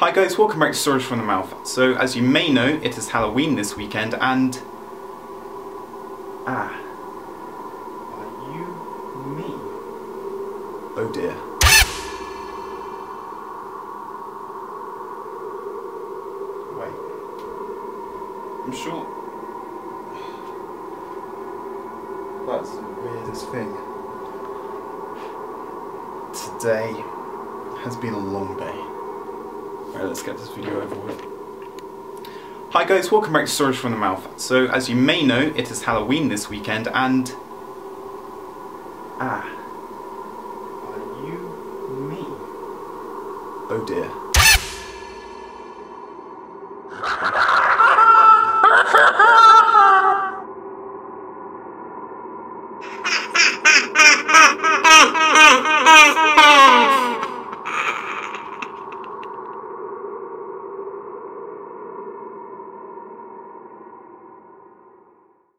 Hi guys, welcome back to Stories from the Mouth. So, as you may know, it is Halloween this weekend and... Are you me? Oh dear. Wait. I'm sure... That's the weirdest thing. Today has been a long day. Alright, let's get this video over with. Hi guys, welcome back to Stories from the Mouth. So, as you may know, it is Halloween this weekend and... Are you me? Oh dear.